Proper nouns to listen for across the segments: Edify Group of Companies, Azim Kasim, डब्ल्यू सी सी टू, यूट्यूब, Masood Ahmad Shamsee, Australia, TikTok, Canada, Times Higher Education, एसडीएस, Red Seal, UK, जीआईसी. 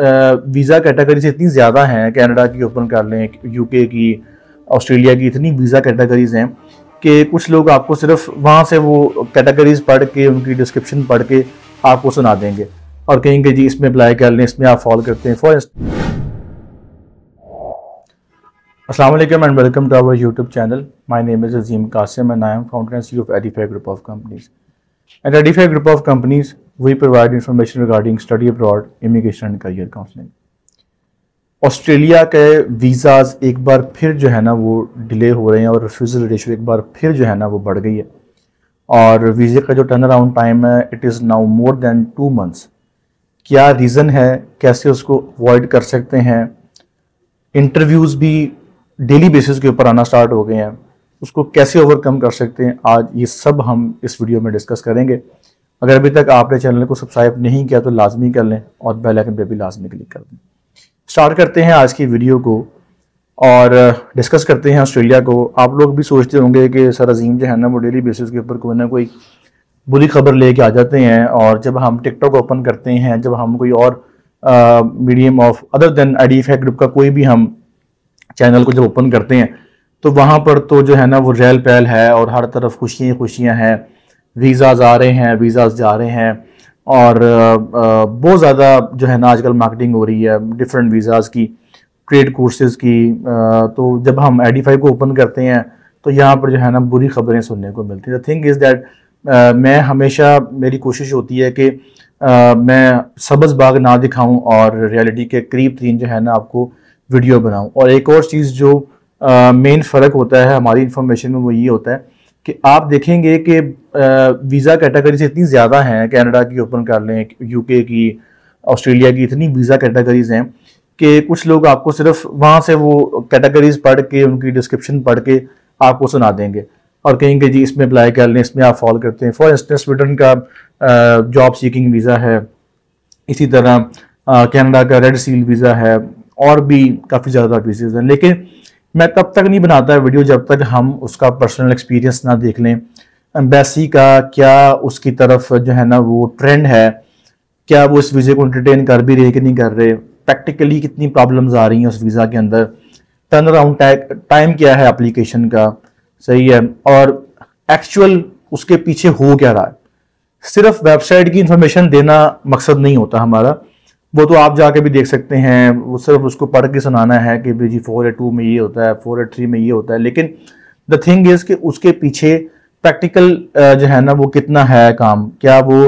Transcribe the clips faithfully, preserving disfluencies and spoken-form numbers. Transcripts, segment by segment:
Visa categories इतनी ज़्यादा हैं, कनाडा की ओपन कर लें, यूके की, ऑस्ट्रेलिया की, इतनी वीज़ा कैटेगरीज हैं कि कुछ लोग आपको सिर्फ वहाँ से वो कैटेगरीज पढ़ के, उनकी डिस्क्रिप्शन पढ़ के आपको सुना देंगे और कहेंगे जी इसमें अप्लाई कर लें, इसमें आप फॉल करते हैं फॉर। अस्सलाम वालेकुम and welcome to our यूट्यूब channel. My name is Azeem Qasim and I am founder and CEO of Edify group of companies. At Edify Group of Companies, we provide information regarding study abroad, immigration and career counseling. Australia के visas एक बार फिर जो है ना वो delay हो रहे हैं और रिफ्यूज़ल रेशो एक बार फिर जो है ना वो बढ़ गई है और वीज़े का जो टर्न अराउंड टाइम है it is now more than two months. क्या रीज़न है, कैसे उसको अवॉइड कर सकते हैं? इंटरव्यूज़ भी डेली बेसिस के ऊपर आना स्टार्ट हो गए हैं, उसको कैसे ओवरकम कर सकते हैं, आज ये सब हम इस वीडियो में डिस्कस करेंगे। अगर अभी तक आपने चैनल को सब्सक्राइब नहीं किया तो लाजमी कर लें और बेल आइकन पे भी लाजमी क्लिक कर दें। स्टार्ट करते हैं आज की वीडियो को और डिस्कस करते हैं ऑस्ट्रेलिया को। आप लोग भी सोचते होंगे कि सर अजीम जो है ना वो डेली बेसिस के ऊपर कोई ना कोई बुरी खबर लेके आ जाते हैं और जब हम टिकटॉक ओपन करते हैं, जब हम कोई और medium of other than Edify group का कोई भी हम चैनल को जब ओपन करते हैं तो वहाँ पर तो जो है ना वो रेल पैल है और हर तरफ खुशियाँ खुशियाँ हैं, वीज़ाज आ रहे हैं, वीज़ाज जा रहे हैं और बहुत ज़्यादा जो है ना आजकल मार्केटिंग हो रही है डिफरेंट वीज़ाज की, ट्रेड कोर्सेज़ की। तो जब हम एडिफाई को ओपन करते हैं तो यहाँ पर जो है ना बुरी खबरें सुनने को मिलती है। द थिंग इज़ दैट मैं हमेशा, मेरी कोशिश होती है कि आ, मैं सब्ज़ बाग ना दिखाऊँ और रियलिटी के करीब तीन जो है ना आपको वीडियो बनाऊँ। और एक और चीज़ जो मेन uh, फ़र्क होता है हमारी इन्फॉर्मेशन में वो ये होता है कि आप देखेंगे कि uh, वीज़ा कैटेगरीज इतनी ज़्यादा हैं, कनाडा की ओपन कर लें, यूके की, ऑस्ट्रेलिया की, इतनी वीज़ा कैटेगरीज हैं कि कुछ लोग आपको सिर्फ वहाँ से वो कैटेगरीज पढ़ के, उनकी डिस्क्रिप्शन पढ़ के आपको सुना देंगे और कहेंगे जी इसमें अप्लाई कर लें, इसमें आप फॉल करते हैं फॉर इंस्टेंस। ब्रिटेन का जॉब सीकिंग वीज़ा है, इसी तरह कनाडा uh, का रेड सील वीज़ा है और भी काफ़ी ज़्यादा वीज़ाज हैं। लेकिन मैं तब तक नहीं बनाता है वीडियो जब तक हम उसका पर्सनल एक्सपीरियंस ना देख लें। एम्बेसी का क्या उसकी तरफ जो है ना वो ट्रेंड है, क्या वो इस वीज़े को एंटरटेन कर भी रहे कि नहीं कर रहे, प्रैक्टिकली कितनी प्रॉब्लम्स आ रही हैं उस वीज़ा के अंदर, टर्न अराउंड टाइम क्या है एप्लीकेशन का, सही है, और एक्चुअल उसके पीछे हो क्या रहा है। सिर्फ वेबसाइट की इंफॉर्मेशन देना मकसद नहीं होता हमारा, वो तो आप जाके भी देख सकते हैं, वो सिर्फ उसको पढ़ के सुनाना है कि भाई जी फोर एट टू में ये होता है, फोर एट थ्री में ये होता है। लेकिन द थिंग इज़ कि उसके पीछे प्रैक्टिकल जो है ना वो कितना है काम, क्या वो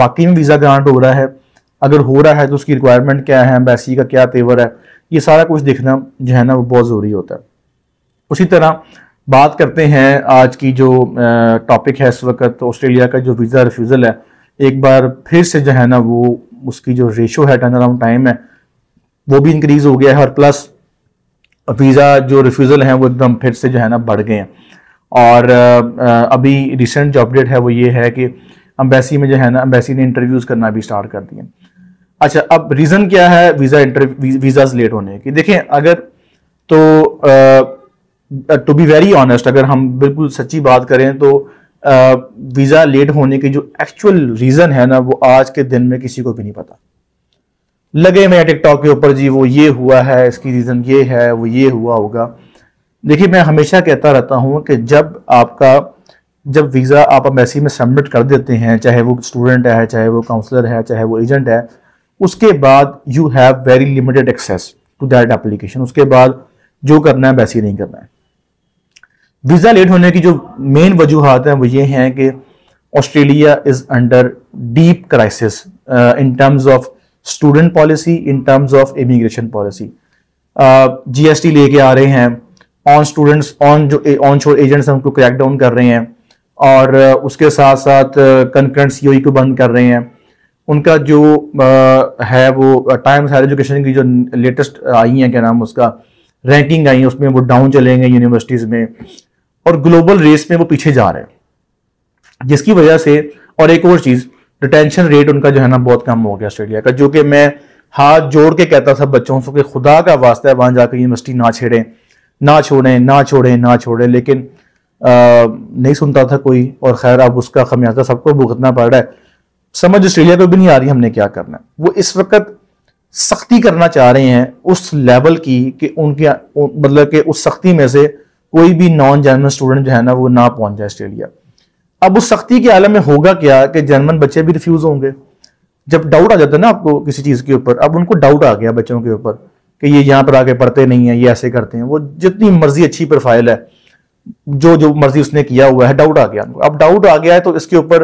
वाकई में वीज़ा ग्रांट हो रहा है, अगर हो रहा है तो उसकी रिक्वायरमेंट क्या है, एम्बेसी का क्या तेवर है, ये सारा कुछ देखना जो है ना वो बहुत ज़रूरी होता है। उसी तरह बात करते हैं आज की जो टॉपिक है इस वक्त, ऑस्ट्रेलिया का जो वीज़ा रिफ्यूज़ल है एक बार फिर से जो है ना वो उसकी जो रेशो है टर्न अराउंड टाइम है वो भी इंक्रीज़ हो गया है और प्लस वीज़ा जो रिफ्यूज़ल हैं वो एकदम फिर से जो है ना बढ़ गए हैं। और अभी रिसेंट जो अपडेट है वो ये है कि एम्बेसी में जो है ना एम्बेसी ने इंटरव्यूज़ करना भी स्टार्ट कर दिए। अच्छा, अब रीज़न क्या है वीज़ा इंटरव्यू वीज़ाज लेट होने की? देखें, अगर तो टू बी वेरी ऑनेस्ट, अगर हम बिल्कुल सच्ची बात करें तो वीज़ा लेट होने की जो एक्चुअल रीज़न है ना वो आज के दिन में किसी को भी नहीं पता। लगे मैं टिकटॉक के ऊपर जी वो ये हुआ है, इसकी रीज़न ये है, वो ये हुआ होगा। देखिए, मैं हमेशा कहता रहता हूँ कि जब आपका जब वीज़ा आप एम्बेसी में सबमिट कर देते हैं, चाहे वो स्टूडेंट है, चाहे वो काउंसलर है, चाहे वो एजेंट है, उसके बाद you have very limited access to that application. उसके बाद जो करना है एम्बेसी नहीं करना है। वीज़ा लेट होने की जो मेन वजूहत हैं वो ये हैं कि Australia is under deep crisis in terms of student policy, in terms of immigration policy. G S T लेके आ रहे हैं ऑन स्टूडेंट्स, ऑन जो ऑन शोर एजेंट्स हैं उनको क्रैक डाउन कर रहे हैं और uh, उसके साथ साथ कंकरेंट सी ओ ई को बंद कर रहे हैं। उनका जो uh, है वो टाइम्स हायर एजुकेशन की जो लेटेस्ट आई है, क्या नाम उसका, रैंकिंग आई है, उसमें वो डाउन चले गए यूनिवर्सिटीज़ में और ग्लोबल रेस में वो पीछे जा रहे हैं, जिसकी वजह से। और एक और चीज़, रिटेंशन रेट उनका जो है ना बहुत कम हो गया ऑस्ट्रेलिया का, जो कि मैं हाथ जोड़ के कहता था बच्चों से कि खुदा का वास्ता है वहाँ जाकर यूनिवर्सिटी ना छेड़ें ना छोड़ें ना छोड़ें ना छोड़ें, लेकिन आ, नहीं सुनता था कोई। और खैर अब उसका खमियाजा सबको भुगतना पड़ रहा है। समझ ऑस्ट्रेलिया को भी नहीं आ रही हमने क्या करना है। वो इस वक्त सख्ती करना चाह रहे हैं उस लेवल की कि उनके मतलब कि उस सख्ती में से कोई भी नॉन जर्मन स्टूडेंट जो है ना वो ना पहुंच जाए ऑस्ट्रेलिया। अब उस सख्ती के आलम में होगा क्या कि जर्मन बच्चे भी रिफ्यूज होंगे। जब डाउट आ जाता है ना आपको किसी चीज़ के ऊपर, अब उनको डाउट आ गया बच्चों के ऊपर कि ये यहाँ पर आके पढ़ते नहीं है, ये ऐसे करते हैं, वो जितनी मर्जी अच्छी प्रोफाइल है, जो जो मर्जी उसने किया हुआ है, डाउट आ गया उनको। अब डाउट आ गया है तो इसके ऊपर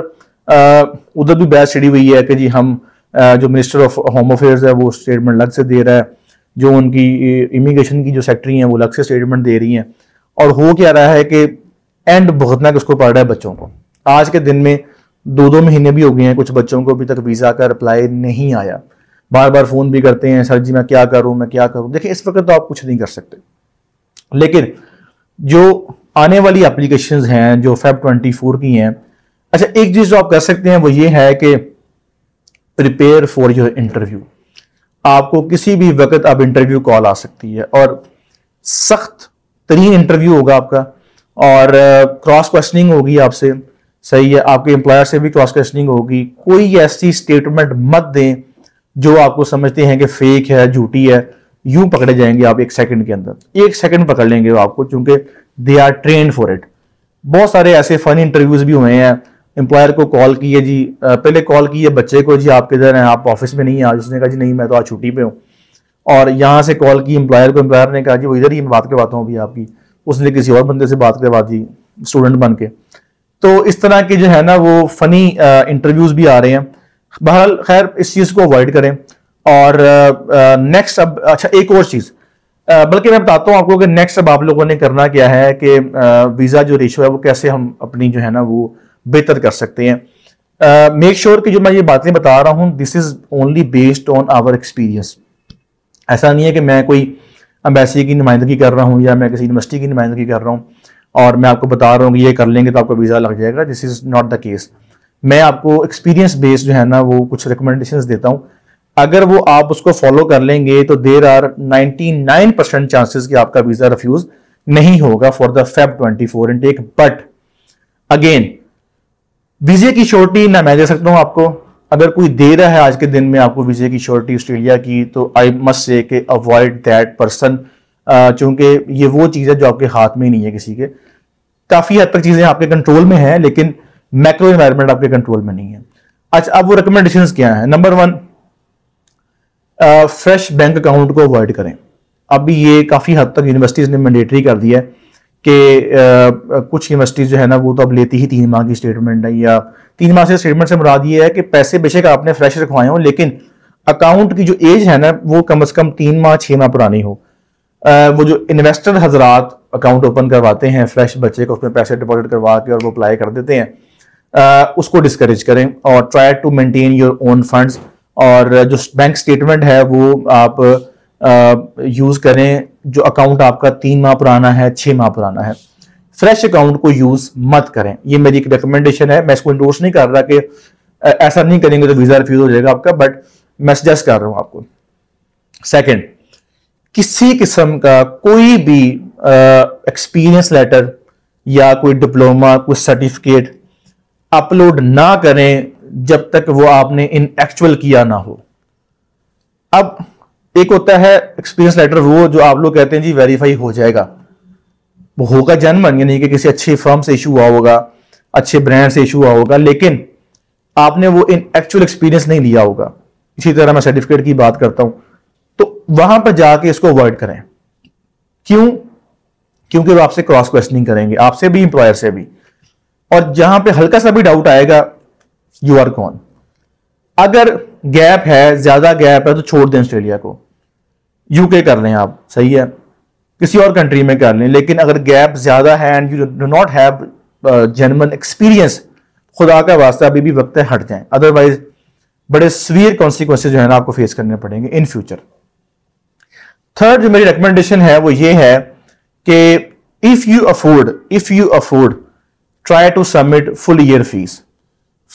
उधर भी बहस छिड़ी हुई है कि जी हम आ, जो मिनिस्टर ऑफ होम अफेयर्स है वो स्टेटमेंट अलग से दे रहा है, जो उनकी इमिग्रेशन की जो सेक्रेटरी हैं वो अलग से स्टेटमेंट दे रही हैं, और हो क्या रहा है कि एंड भुगतना किसको पड़ रहा है, बच्चों को। आज के दिन में दो दो महीने भी हो गए हैं, कुछ बच्चों को अभी तक वीज़ा का रिप्लाई नहीं आया। बार बार फ़ोन भी करते हैं, सर जी मैं क्या करूं मैं क्या करूं। देखिए इस वक्त तो आप कुछ नहीं कर सकते, लेकिन जो आने वाली एप्लीकेशंस हैं जो फेब ट्वेंटी फोर की हैं, अच्छा एक चीज़ जो आप कर सकते हैं वो ये है कि प्रिपेयर फॉर योर इंटरव्यू। आपको किसी भी वक्त आप इंटरव्यू कॉल आ सकती है और सख्त तरीन इंटरव्यू होगा आपका, और क्रॉस क्वेश्चनिंग होगी आपसे, सही है, आपके एम्प्लॉयर से भी क्रॉस क्वेश्चनिंग होगी। कोई ऐसी स्टेटमेंट मत दें जो आपको समझते हैं कि फेक है, झूठी है। यूं पकड़े जाएंगे आप एक सेकंड के अंदर, एक सेकंड पकड़ लेंगे आपको, चूंकि they are train for it. बहुत सारे ऐसे फन इंटरव्यूज भी हुए हैं, एम्प्लॉयर को कॉल किए जी, पहले कॉल किए बच्चे को, जी आप किधर हैं, आप ऑफिस में नहीं हैं आज। उसने कहा जी नहीं मैं तो आज छुट्टी पे हूँ, और यहाँ से कॉल की एम्प्लॉयर को, एम्प्लॉयर ने कहा जी वो इधर ही मैं बात करवाता हूँ अभी आपकी। उसने किसी और बंदे से बात करवा दी स्टूडेंट बन के। तो इस तरह के जो है ना वो फनी इंटरव्यूज भी आ रहे हैं। बहरहाल खैर इस चीज़ को अवॉइड करें। और नेक्स्ट अब अच्छा एक और चीज़, बल्कि मैं बताता हूँ आपको कि नेक्स्ट अब आप लोगों ने करना क्या है कि वीज़ा जो रेशो है वो कैसे हम अपनी जो है ना वो बेहतर कर सकते हैं। मेक uh, श्योर sure कि जो मैं ये बातें बता रहा हूँ this is only based on our experience. ऐसा नहीं है कि मैं कोई एम्बेसी की नुमाइंदगी कर रहा हूँ या मैं किसी यूनिवर्सिटी की नुमाइंदगी कर रहा हूँ और मैं आपको बता रहा हूँ कि ये कर लेंगे तो आपका वीज़ा लग जाएगा। This is not the case. मैं आपको एक्सपीरियंस बेस्ड जो है ना वो कुछ रिकमेंडेशन देता हूँ, अगर वो आप उसको फॉलो कर लेंगे तो there are ninety nine percent chances कि आपका वीज़ा रिफ्यूज़ नहीं होगा for the Feb twenty four intake. But again वीजे की श्योरिटी ना मैं दे सकता हूं आपको, अगर कोई दे रहा है आज के दिन में आपको वीजे की श्योरिटी ऑस्ट्रेलिया की, तो आई मस्ट से कि अवॉइड दैट पर्सन, चूंकि ये वो चीज़ है जो आपके हाथ में ही नहीं है किसी के। काफ़ी हद तक चीज़ें आपके कंट्रोल में हैं लेकिन मैक्रो एनवायरनमेंट आपके कंट्रोल में नहीं है। अच्छा अब वो रिकमेंडेशंस क्या हैं। Number one, fresh bank account को अवॉइड करें। अभी ये काफ़ी हद तक यूनिवर्सिटीज़ ने मैंडेटरी कर दिया है कि आ, कुछ यूनिवर्सिटीज़ जो है ना वो तो अब लेती ही तीन माह की स्टेटमेंट है, या तीन माह से स्टेटमेंट से मुराद ये है कि पैसे बेशक आपने फ्रेश रखवाए हों लेकिन अकाउंट की जो एज है ना वो कम से कम तीन माह छः माह पुरानी हो। आ, वो जो इन्वेस्टर हजरात अकाउंट ओपन करवाते हैं फ्रेश बच्चे को, उसमें पैसे डिपॉजिट करवा के और वो अप्लाई कर देते हैं, आ, उसको डिस्करेज करें और try to maintain your own funds. और जो बैंक स्टेटमेंट है वो आप यूज़ करें जो अकाउंट आपका तीन माह पुराना है, छः माह पुराना है। फ्रेश अकाउंट को यूज़ मत करें, ये मेरी एक रिकमेंडेशन है। मैं इसको इंडोर्स नहीं कर रहा कि ऐसा नहीं करेंगे तो वीज़ा रिफ्यूज हो जाएगा आपका, बट मैं सजेस्ट कर रहा हूँ आपको। सेकंड, किसी किस्म का कोई भी एक्सपीरियंस लेटर या कोई डिप्लोमा, कोई सर्टिफिकेट अपलोड ना करें जब तक वो आपने इन एक्चुअल किया ना हो। अब एक होता है एक्सपीरियंस लेटर वो जो आप लोग कहते हैं जी वेरीफाई हो जाएगा, वो होगा जनमन, यानी कि किसी अच्छी फर्म से इशू हुआ होगा, अच्छे ब्रांड से इशू हुआ होगा, लेकिन आपने वो इन एक्चुअल एक्सपीरियंस नहीं लिया होगा। इसी तरह मैं सर्टिफिकेट की बात करता हूं, तो वहां पर जाके इसको अवॉइड करें। क्यों? क्योंकि वो आपसे क्रॉस क्वेश्चनिंग करेंगे, आपसे भी एम्प्लॉयर से भी, और जहां पर हल्का सा भी डाउट आएगा यू आर गॉन। अगर गैप है, ज्यादा गैप है, तो छोड़ दें ऑस्ट्रेलिया को, यूके कर लें आप, सही है, किसी और कंट्री में कर लें, लेकिन अगर गैप ज्यादा है and you do not have genuine experience, खुदा का वास्ता अभी भी वक्त है हट जाएं, अदरवाइज बड़े सीवियर कॉन्सिक्वेंसेज जो है ना आपको फेस करने पड़ेंगे इन फ्यूचर। थर्ड जो मेरी रिकमेंडेशन है वो ये है कि if you afford if you afford try to submit full year fees.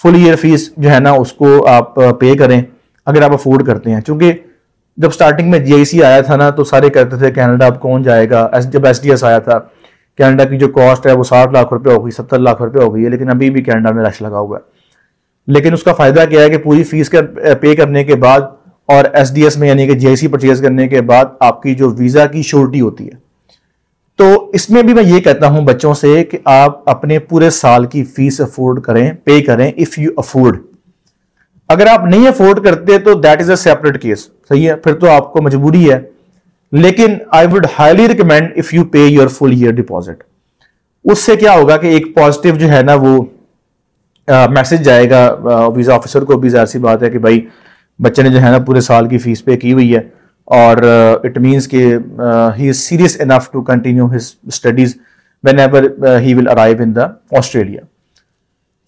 Full year fees जो है ना उसको आप पे करें अगर आप अफोर्ड करते हैं, क्योंकि जब स्टार्टिंग में जीआईसी आया था ना तो सारे कहते थे कनाडा अब कौन जाएगा। जब एसडीएस आया था कनाडा की जो कॉस्ट है वो साठ लाख रुपए हो गई, सत्तर लाख रुपए हो गई है, लेकिन अभी भी कनाडा में रश लगा हुआ है। लेकिन उसका फायदा क्या है कि पूरी फीस का पे करने के बाद और एसडीएस में यानी कि जीआईसी परचेज करने के बाद आपकी जो वीजा की श्योरिटी होती है। तो इसमें भी मैं ये कहता हूं बच्चों से कि आप अपने पूरे साल की फीस अफोर्ड करें, पे करें, इफ यू अफोर्ड। अगर आप नहीं अफोर्ड करते तो that is a separate case, सही है, फिर तो आपको मजबूरी है, लेकिन I would highly recommend if you pay your full year deposit. उससे क्या होगा कि एक पॉजिटिव जो है ना वो मैसेज जाएगा वीजा ऑफिसर को भी, जाहिर सी बात है कि भाई बच्चे ने जो है ना पूरे साल की फीस पे की हुई है और इट मीन्स के he is serious enough to continue his studies whenever he will arrive in the Australia.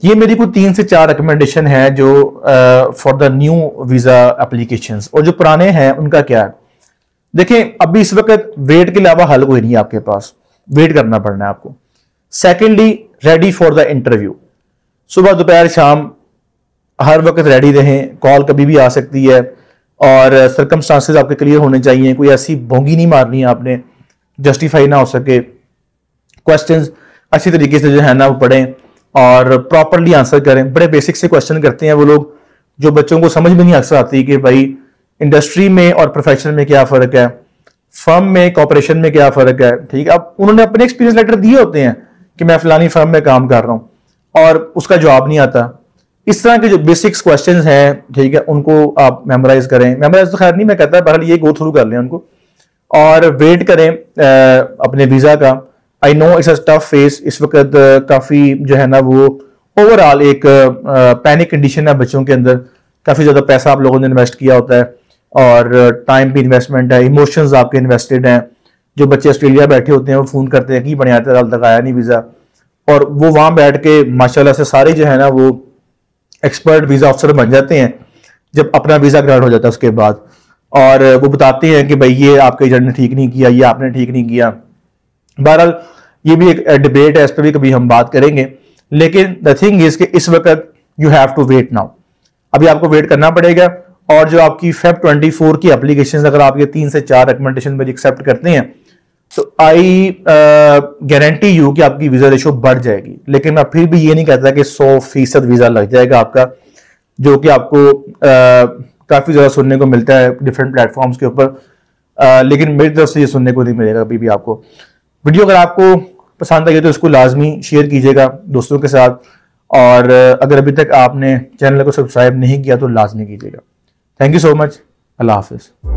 ये मेरी को तीन से चार रिकमेंडेशन है जो for the new visa applications, और जो पुराने हैं उनका क्या है। देखें, अभी इस वक्त वेट के अलावा हल कोई नहीं है आपके पास, वेट करना पड़ना है आपको। Secondly, ready for the interview, सुबह दोपहर शाम हर वक्त रेडी रहें, कॉल कभी भी आ सकती है और सर्कमस्टांसेस आपके क्लियर होने चाहिए, कोई ऐसी बोंगी नहीं मारनी है आपने, जस्टिफाई ना हो सके। क्वेश्चंस अच्छी तरीके से जो है ना वो पढ़ें और प्रॉपरली आंसर करें। बड़े बेसिक से क्वेश्चन करते हैं वो लोग जो बच्चों को समझ में नहीं अक्सर आती कि भाई इंडस्ट्री में और प्रोफेशन में क्या फ़र्क है, फर्म में कॉरपोरेशन में क्या फ़र्क है। ठीक है, अब उन्होंने अपने एक्सपीरियंस लेटर दिए होते हैं कि मैं फलानी फर्म में काम कर रहा हूँ और उसका जवाब नहीं आता। इस तरह के जो बेसिक्स क्वेश्चंस हैं, ठीक है, उनको आप मेमोराइज करें। मेमोराइज तो खैर नहीं, मैं कहता है बहरहाल ये गो थ्रू कर लें उनको और वेट करें आ, अपने वीज़ा का। I know it's a tough phase, इस वक्त काफ़ी जो है ना वो ओवरऑल एक पैनिक कंडीशन है बच्चों के अंदर, काफ़ी ज़्यादा पैसा आप लोगों ने इन्वेस्ट किया होता है और टाइम भी इन्वेस्टमेंट है, इमोशंस आपके इन्वेस्टेड हैं। जो बच्चे ऑस्ट्रेलिया बैठे होते हैं वो फ़ोन करते हैं कि बढ़िया तरह तक आया नहीं वीज़ा, और वो वहाँ बैठ के माशाल्लाह से सारे जो है ना वो एक्सपर्ट वीज़ा ऑफिसर बन जाते हैं जब अपना वीज़ा ग्रांट हो जाता है उसके बाद, और वो बताते हैं कि भाई ये आपके एजेंट ने ठीक नहीं किया, ये आपने ठीक नहीं किया। बहरहाल ये भी एक डिबेट है, इस पर भी कभी हम बात करेंगे, लेकिन द थिंग इज़ कि इस वक्त you have to wait now, अभी आपको वेट करना पड़ेगा। और जो आपकी फेब ट्वेंटी फोर की एप्लीकेशन, अगर आप ये तीन से चार रिकमेंडेशन पर एक्सेप्ट करते हैं तो आई गारंटी यू कि आपकी वीज़ा रेशो बढ़ जाएगी। लेकिन मैं फिर भी ये नहीं कहता कि सौ फीसद वीज़ा लग जाएगा आपका, जो कि आपको uh, काफ़ी ज़्यादा सुनने को मिलता है डिफरेंट प्लेटफॉर्म्स के ऊपर, uh, लेकिन मेरी तरफ से ये सुनने को नहीं मिलेगा अभी भी आपको। वीडियो अगर आपको पसंद आई तो इसको लाजमी शेयर कीजिएगा दोस्तों के साथ, और uh, अगर अभी तक आपने चैनल को सब्सक्राइब नहीं किया तो लाजमी कीजिएगा। थैंक यू सो मच, अल्लाह हाफिज़।